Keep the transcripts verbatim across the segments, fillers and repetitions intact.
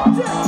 Thank you.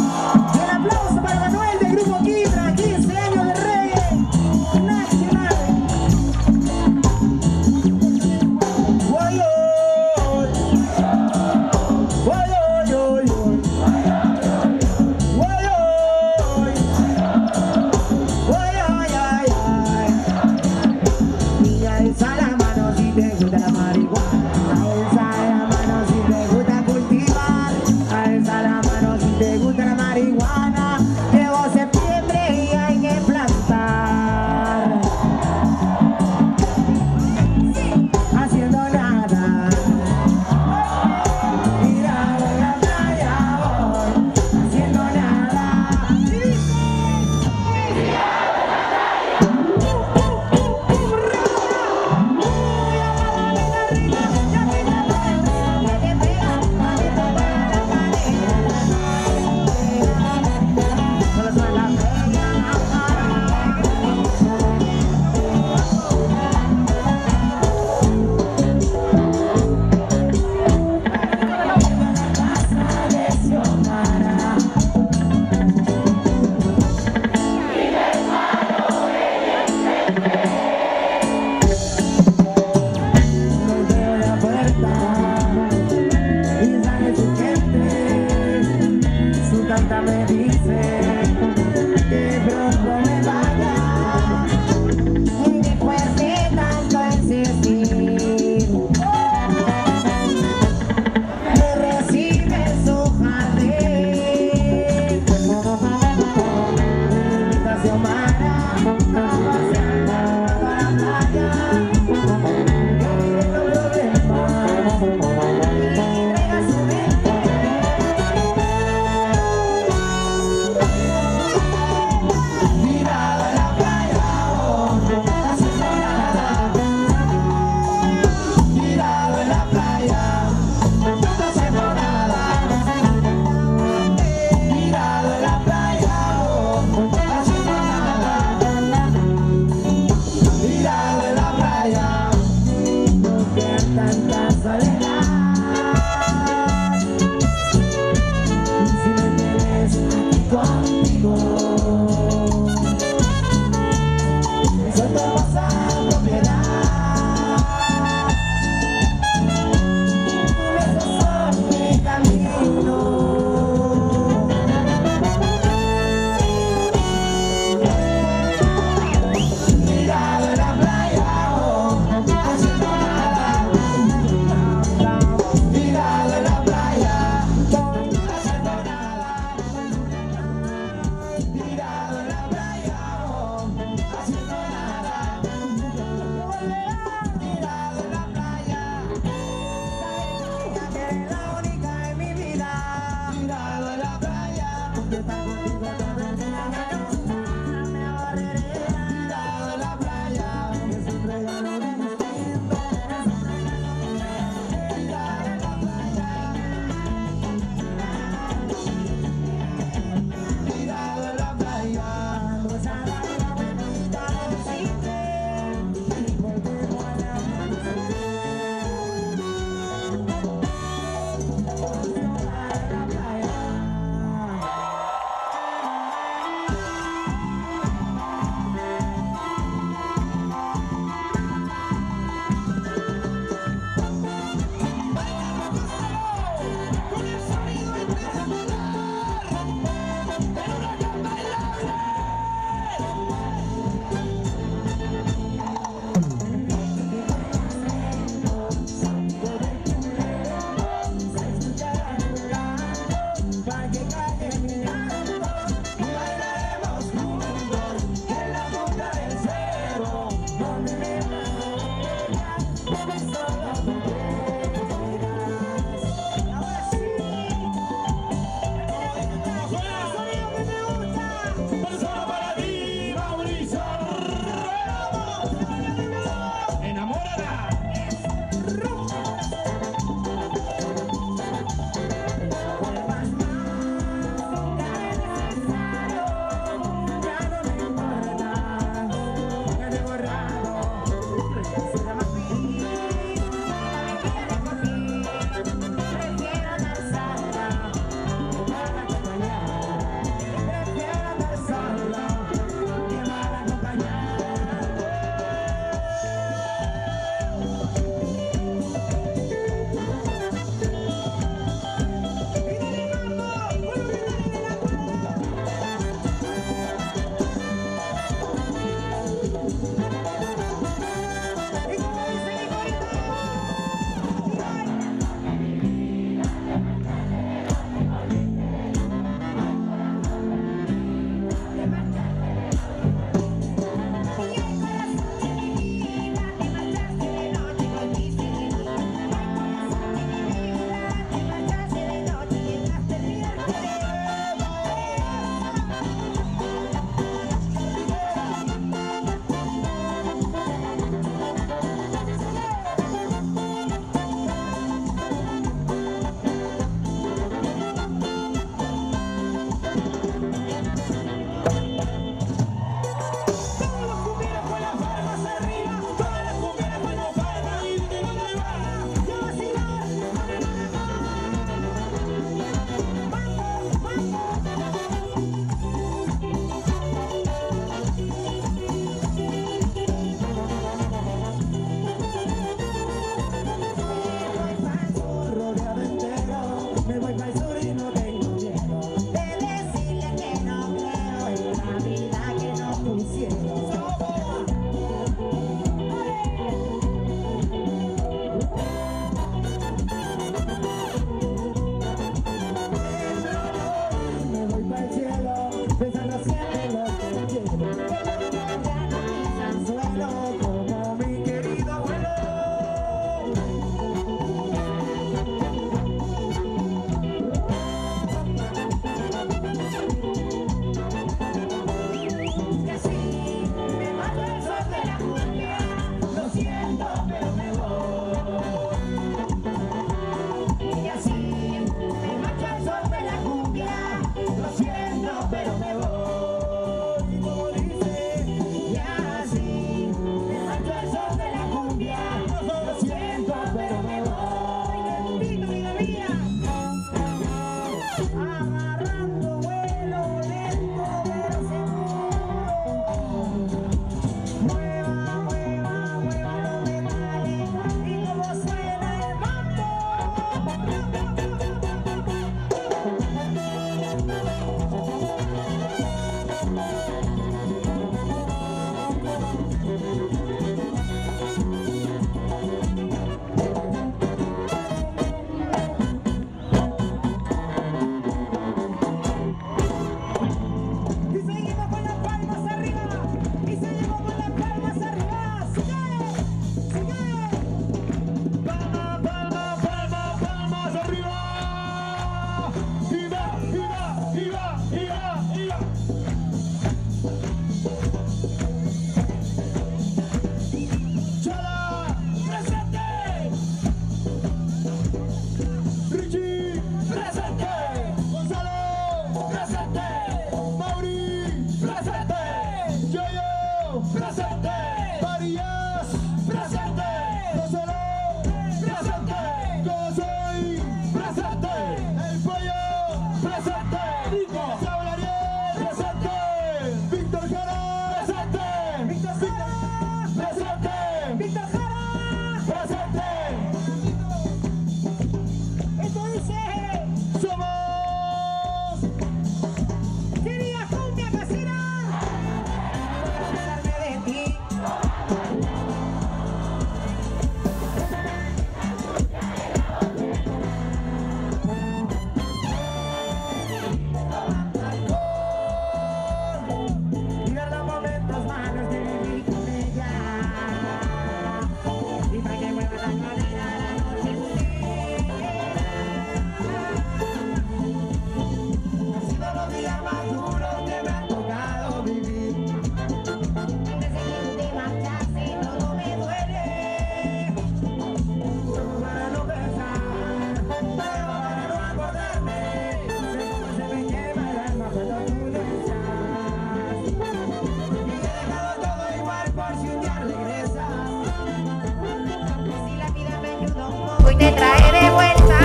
te trae de vuelta.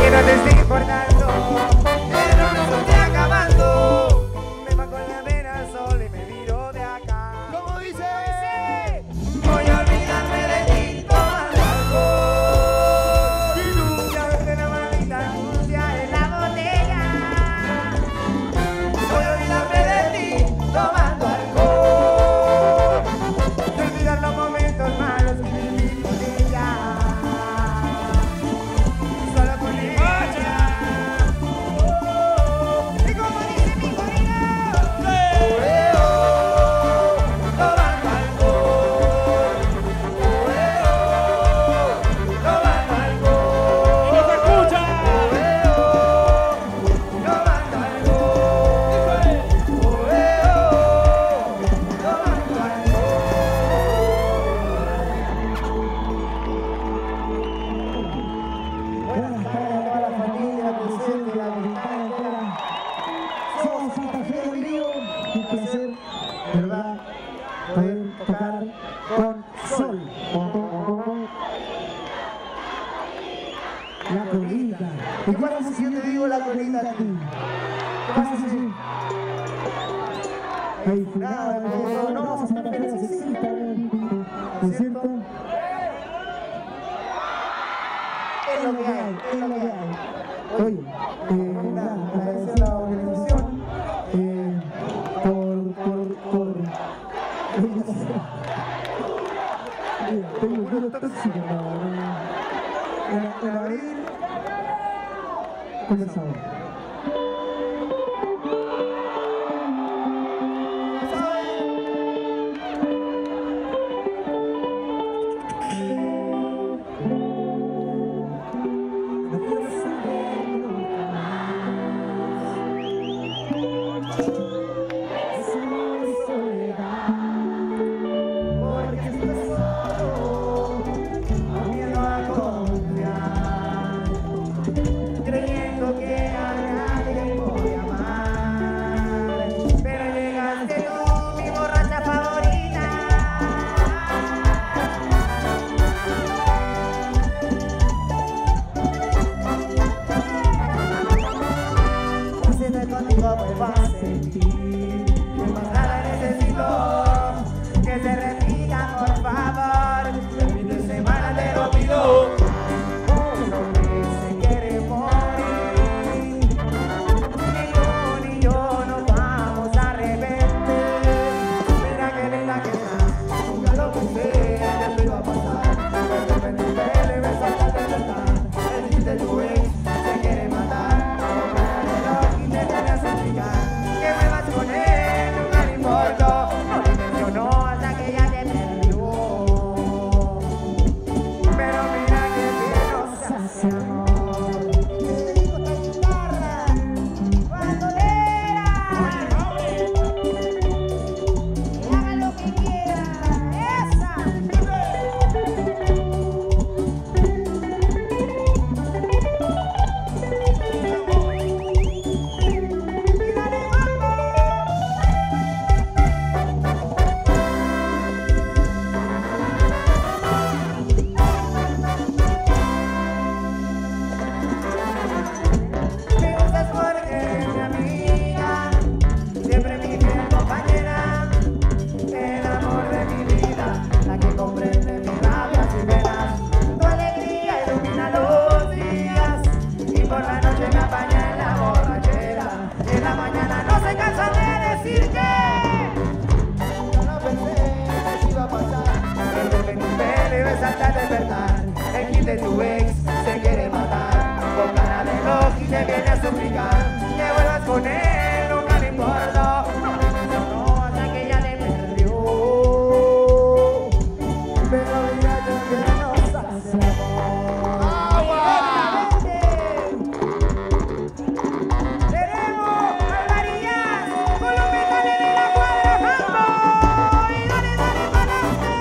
Quiero decir por tanto, el ron se está acabando. Me va con la vena al sol y me viro de acá. ¿Cómo dice? Voy a olvidarme de ti, tomar alcohol. Y nunca verte la manita sucia en la botella. Voy a olvidarme de ti, tomando alcohol. Y olvidar los momentos malos que viví con ella. Solo con ella. Y como dice mi corrido, tomando alcohol. Tomando alcohol. ¡No se escucha! Tomando alcohol. Tomando alcohol. Buenas tardes a toda la familia presente, la amistad entera. Somos Santa Fe del Río. Un placer, de verdad, poder tocar con Sol. La colita. ¿Y cuál es yo te digo la colita a ti? Pásase sí. Ahí, cuidado, no, no, no, Santa Fe necesita un concierto. Es lo que hay, es lo que hay. Oye, eh, nada, agradecer a la organización eh, por, por, por... Oye, tengo un cuero tóxico, ¿no? En, en abril, comenzamos. Porque estás solo, miedo a confiar, creyendo que a nadie voy a amar. Pero llegaste tú, mi borracha favorita. Hacerte contigo me va a sentir. Que más nada necesito, que se repita por favor. El fin de semana te lo pido. Uno que se quiere morir, ni tú ni yo nos vamos a arrepentir. Mira que linda que está, nunca lo pensé, te lo iba a pasar. Me arrepentí de él y me soltaste de estar. El fin de tu ex se quiere matar. Ahora me lo intentaré explicar. Que me vas con él, nunca le importó. No me mencionó hasta que ya te perdió. Pero mira que bien nos hace amor. Yo te digo esta guitarra bandolera, que haga lo que quiera. ¡Esa! ¡Y dale golpe! Me gustas porque eres mi amiga, siempre mi fiel compañera, el amor de mi vida, la que comprende mis labios y venas. Tu alegría ilumina los días y por la noche me apaña en la borrachera. En la mañana no se cansa de decir que yo no pensé que te iba a pasar. El golpe en tu pelo y besarte al despertar. El kit de tu ex se quiere matar. Con cara de loco y te viene a suplicar que vuelvas con él, nunca le importó. No le mencionó hasta que ya le perdió. Pero mira que nos hace amor. Tenemos al Marías con los metales de la cuadra Jambo. Y dale, dale, para adelante.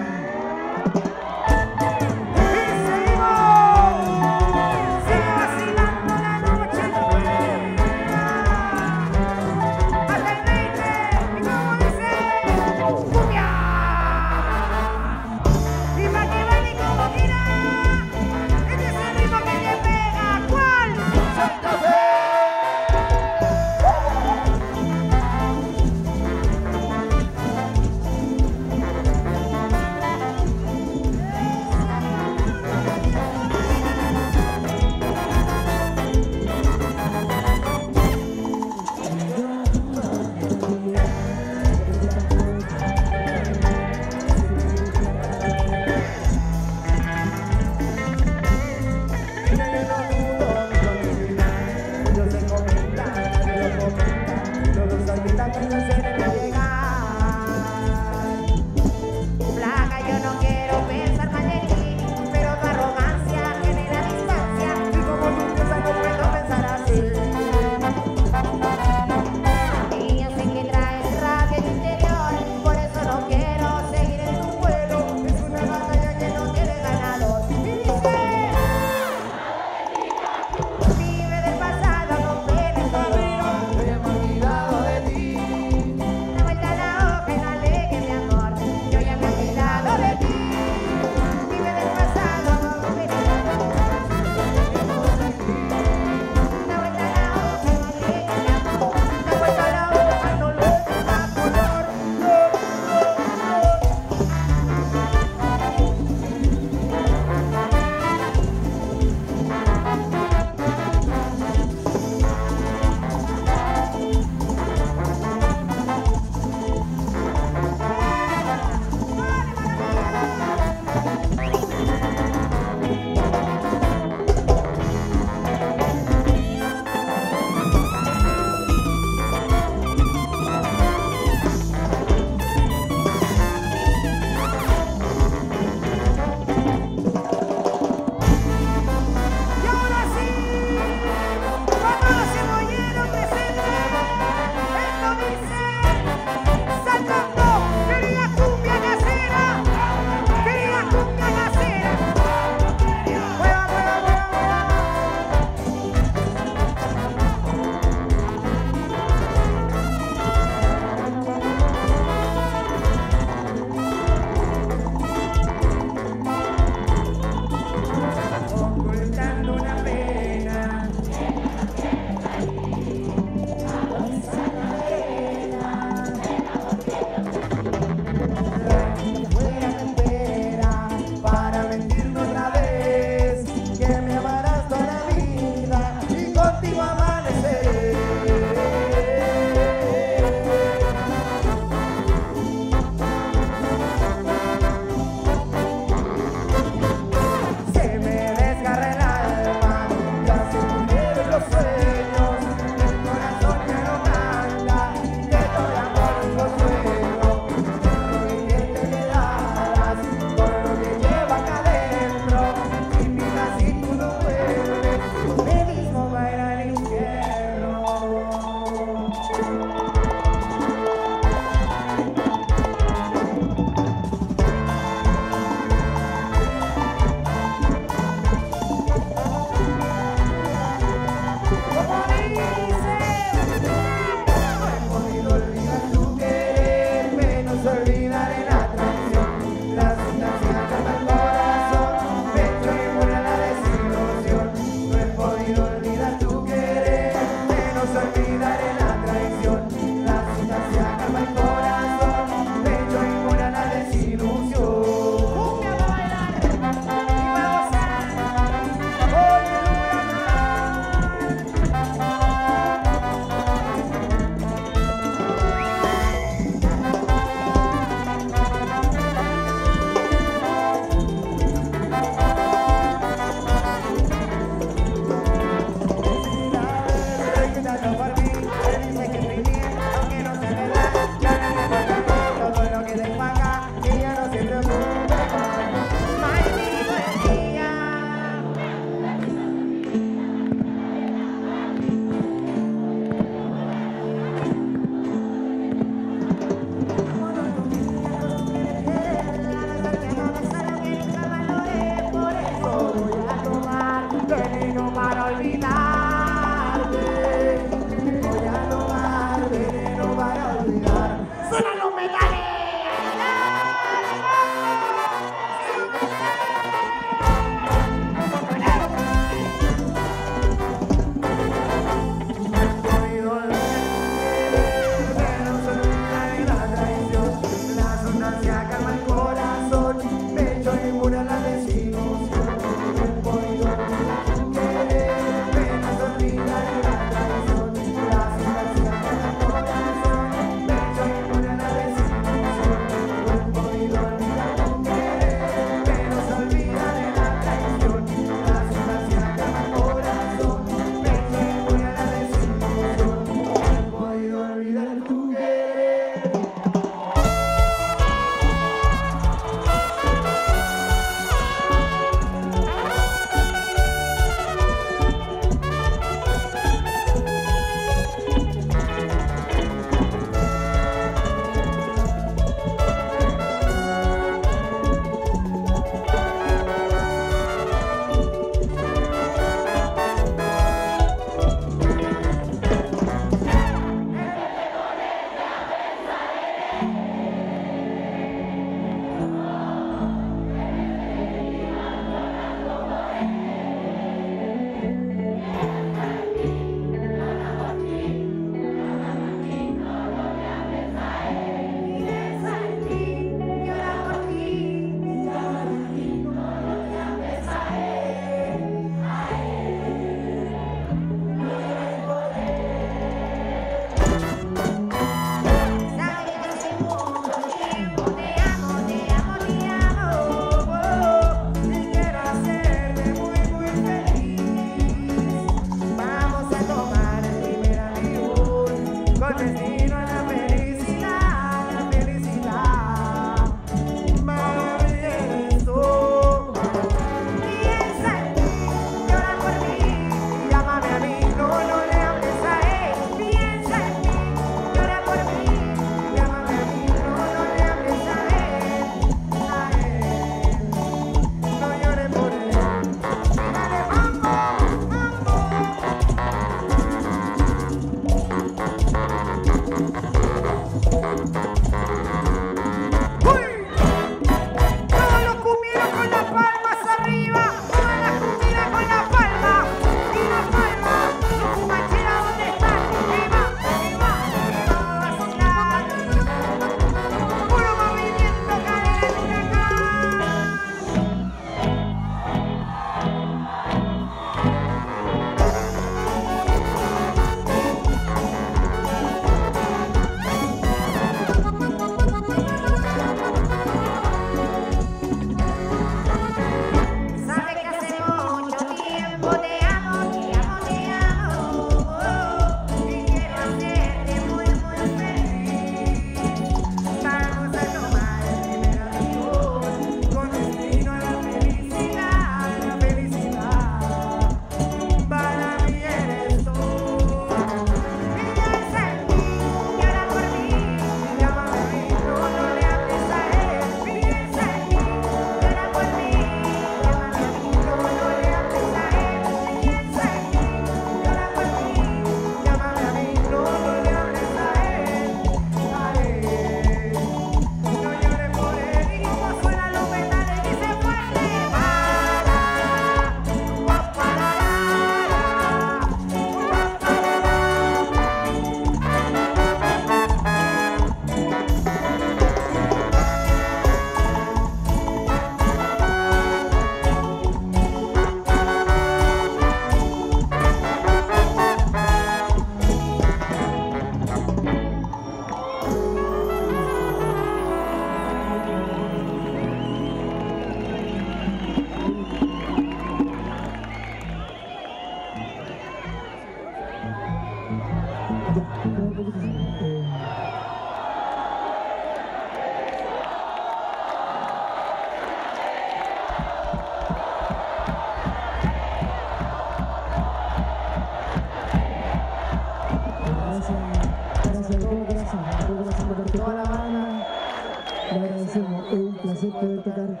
se puede tocar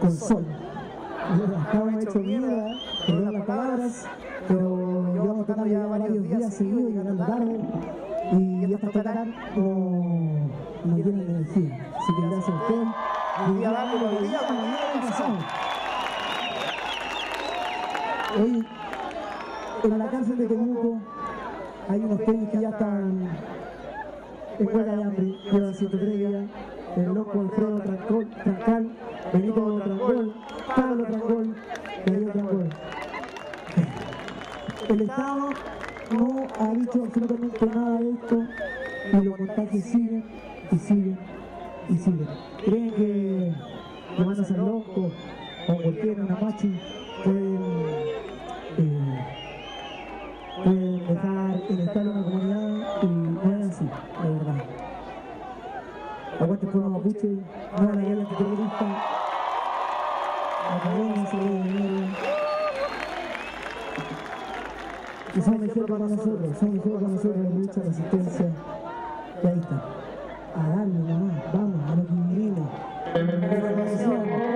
con sol. Yo estaba hecho mierda, perdón las palabras, pero llevamos tocando ya varios días seguidos y ganando tarde, y estas tocadas nos dieron energía. Así que gracias a ustedes. Y día dando los días como el año pasado. Hoy, en la cárcel de Temuco, hay unos tenis que ya están en huelga de hambre, llevan ciento tres días. El loco Alfredo Trancal, Benito Trancol, Pablo Trancol, Benito Trancol. El Estado no ha dicho absolutamente nada de esto, y los montajes siguen, y siguen, y siguen. ¿Creen que lo van a hacer loco, o cualquiera, un apache, pueden, eh, pueden dejar en estado una comunidad? Y no es así, la verdad. Aguante el pueblo mapuche, no a la guerra antiterrorista, la cadena, se ve de nuevo. Y son mejores para nosotros, son mejores para nosotros la lucha, la resistencia. Y ahí está. A darle mamá, vamos, a los pingüinos. La mano de la llave.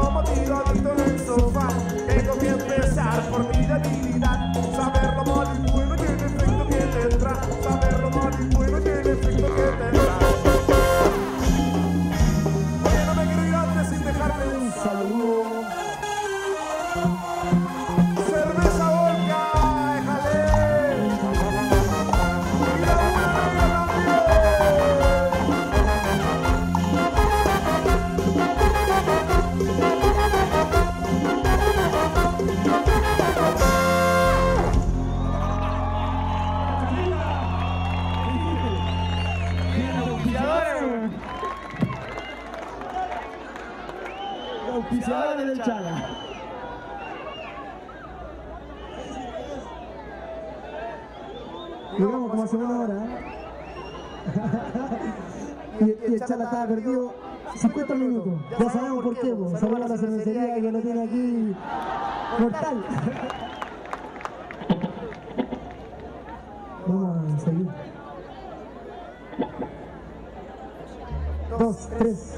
Como tiro adicto en el sofá. Auspiciadores del Chala. Llegamos como a segunda hora, ¿eh? y, y el Chala estaba perdido cincuenta minutos. Ya sabemos por qué, pues. Saludos a la cervecería que lo tiene aquí mortal. Vamos a seguir. Dos, tres.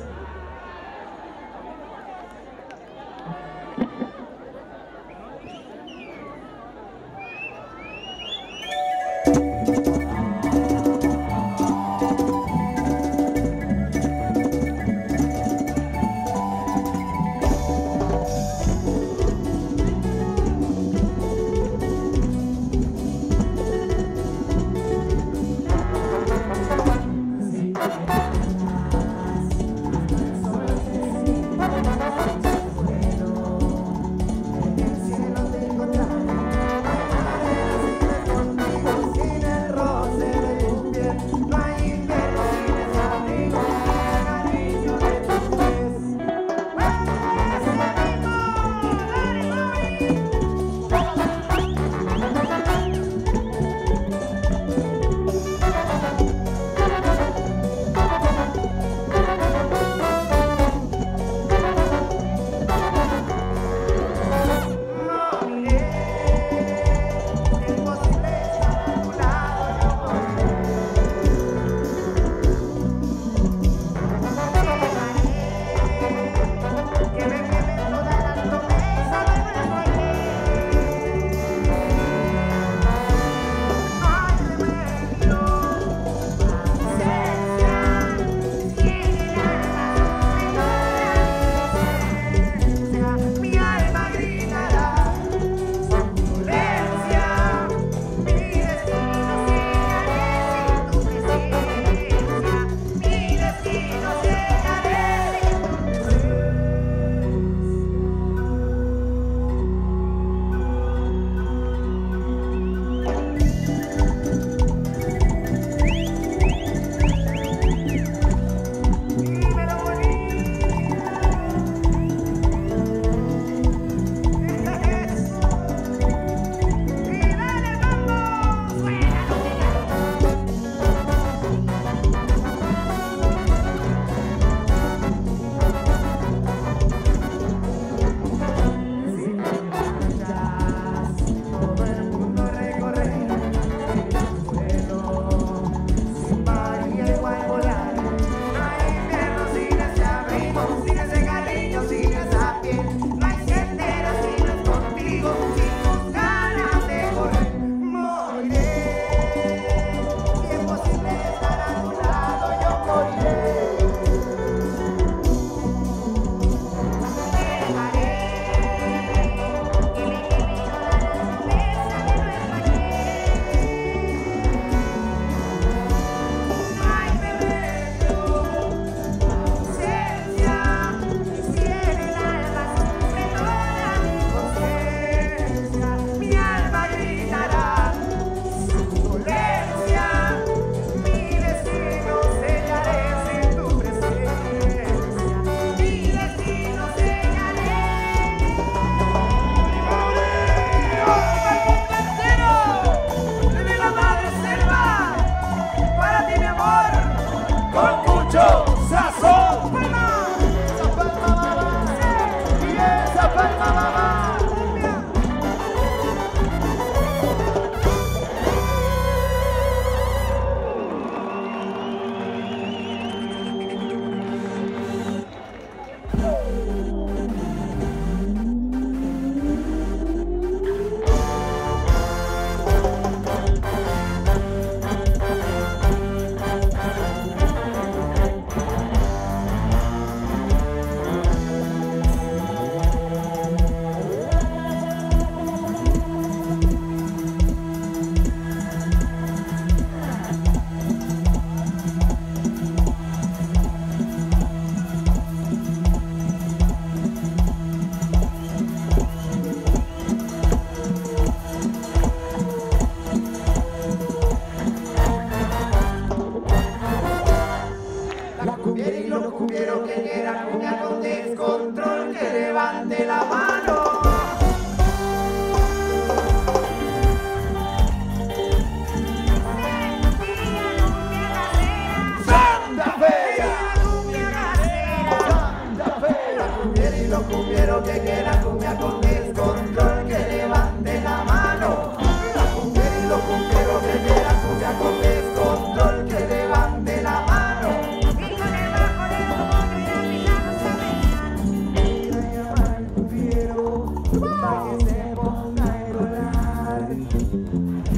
se ponga a llorar.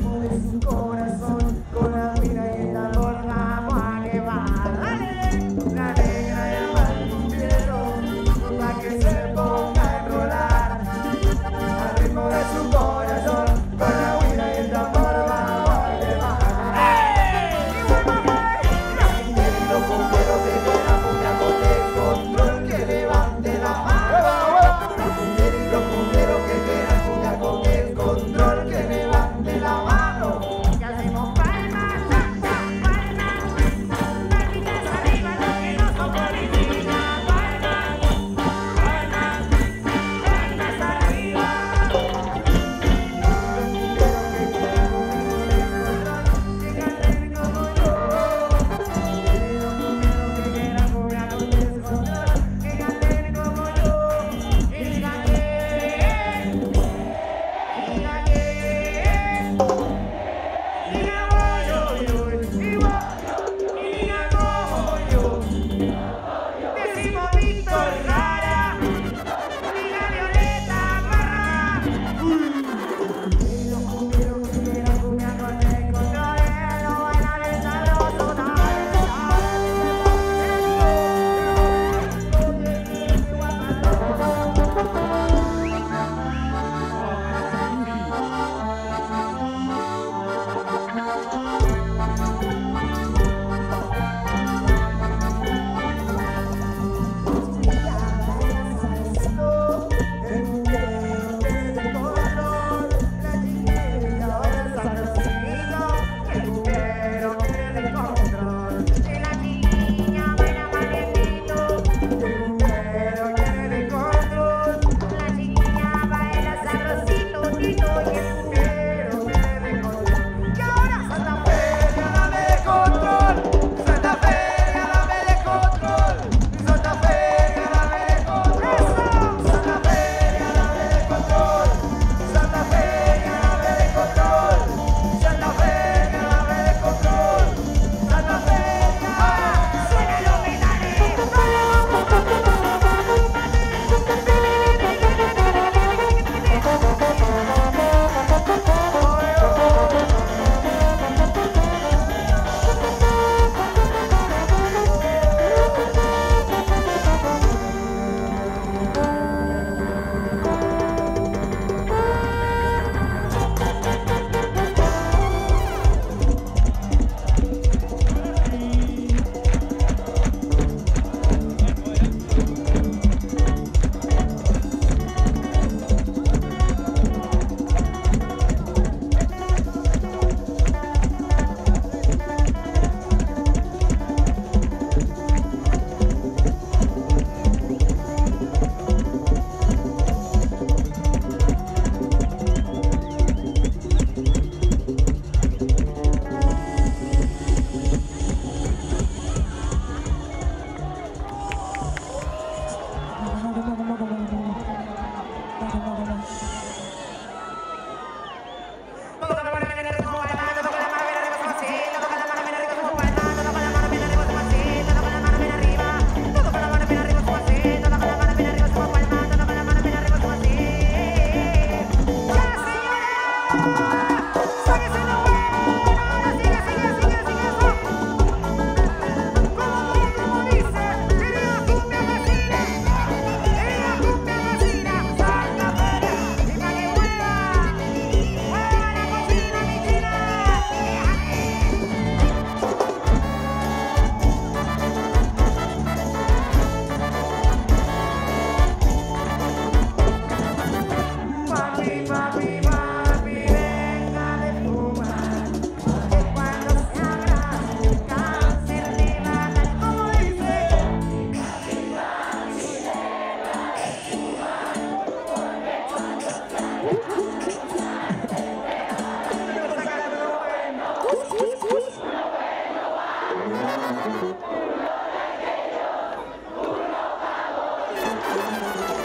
Por su corazón con la vida y el amor vamos a quemar. ¡Dale! Una negra llama en tu cielo para que se ponga a llorar. Al ritmo de su corazón con la vida y el amor vamos a quemar. ¡Hey! ¡Hey! Viendo con fuego de toda puta con el control que levante la mano.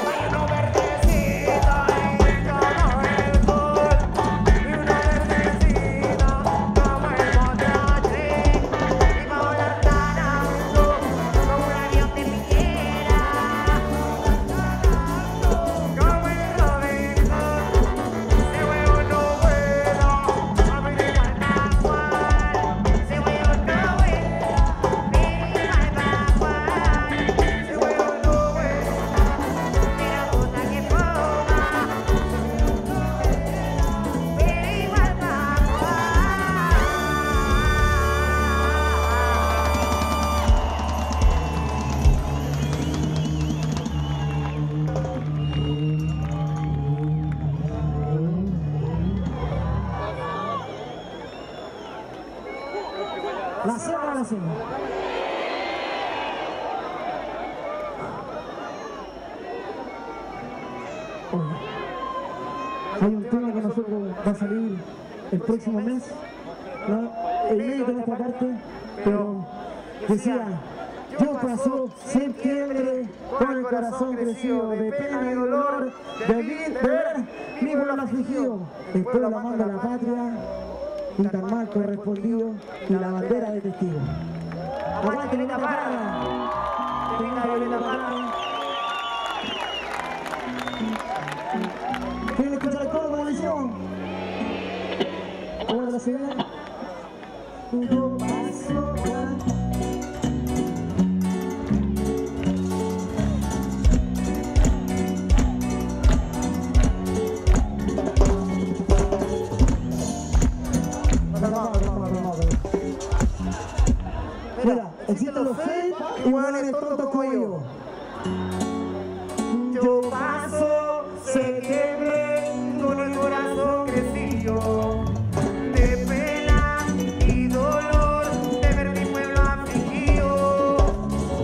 Vaya no verte, si todo el mundo no es La ceba, la ceba. Hay un tema que nosotros va a salir el próximo mes, ¿no? El médico de esta parte, pero decía: yo paso septiembre con el corazón crecido de pena y dolor, de ver mi pueblo afligido. El pueblo manda a la patria y tan mal correspondido, y la bandera de testigo. ¡Aguante Violeta Parra! ¡Venga Violeta Parra! ¿Quieren escuchar el coro como lo hicieron? ¿Cómo la ciudad? Yo paso ya. Mira, existen los fake y hueones tontos como yo. Yo paso septiembre con el corazón crecido, de pena y dolor, de ver mi pueblo afligido.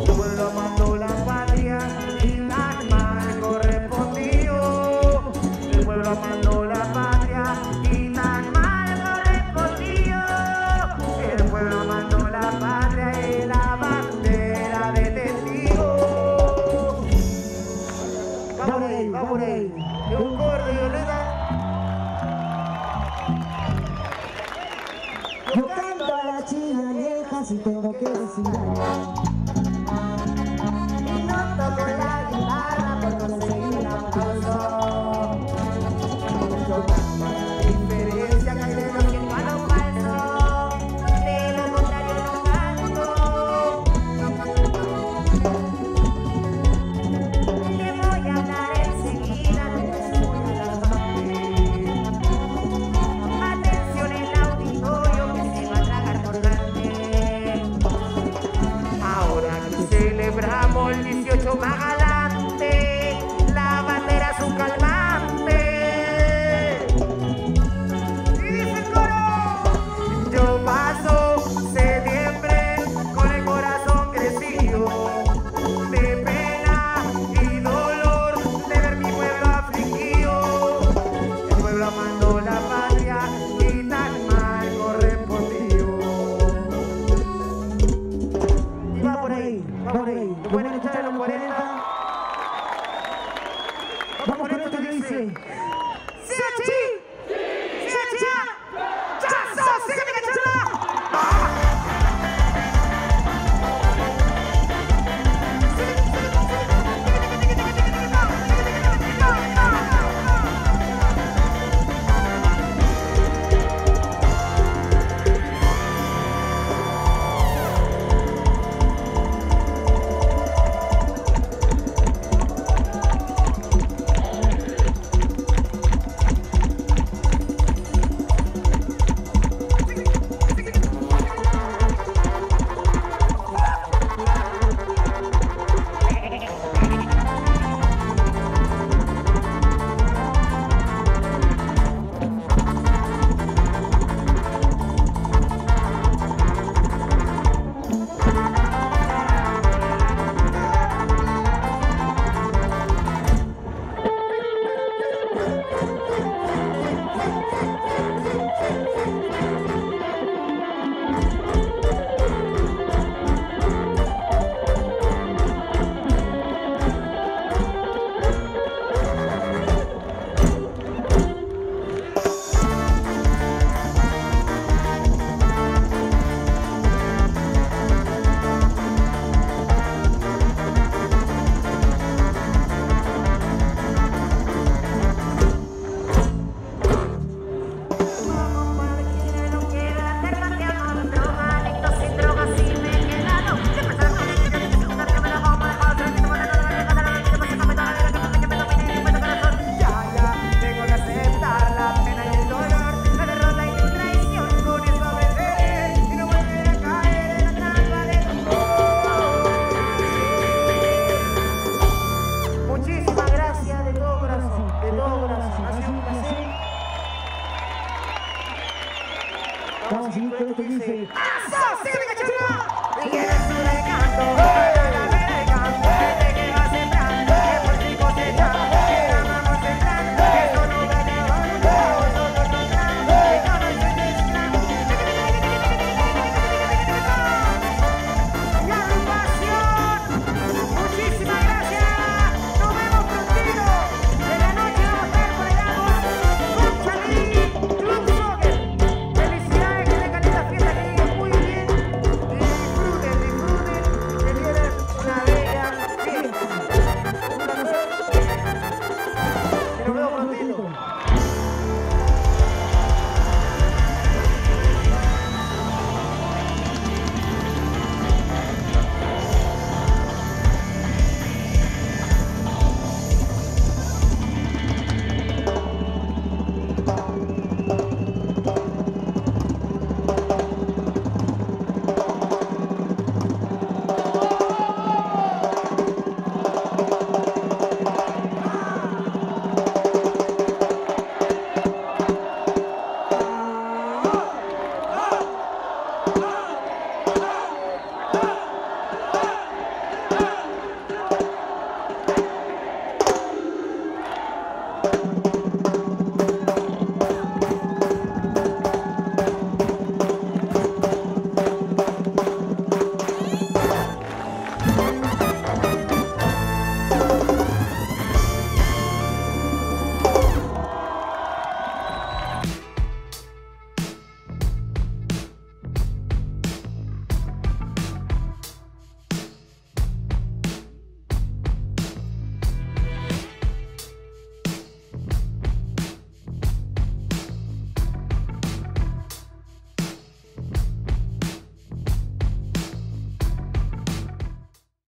Tu pueblo amando la patria y tan mal correspondido. El pueblo amando la patria y tan mal correspondido. El pueblo amando la patria. Va por ahí, de un coro de Violeta. Yo canto a la china vieja si tengo que decir algo. Y no toco la guitarra por conseguir un aplauso. Yo canto a la diferencia que hay de los que van a un falso. De lo contrario no canto. Te voy a hablar. Celebramos el dieciocho más galante, la bandera es un calmante. Y dice el coro: yo paso septiembre con el corazón crecido, de pena y dolor, de ver mi pueblo afligido. El pueblo amando la patria y tan mal correspondido. Y va por ahí. Vamos por ahí, buena noche a los cuarenta. Vamos con esto que dice: ¡Sachi! Vamos a seguir con esto que dice.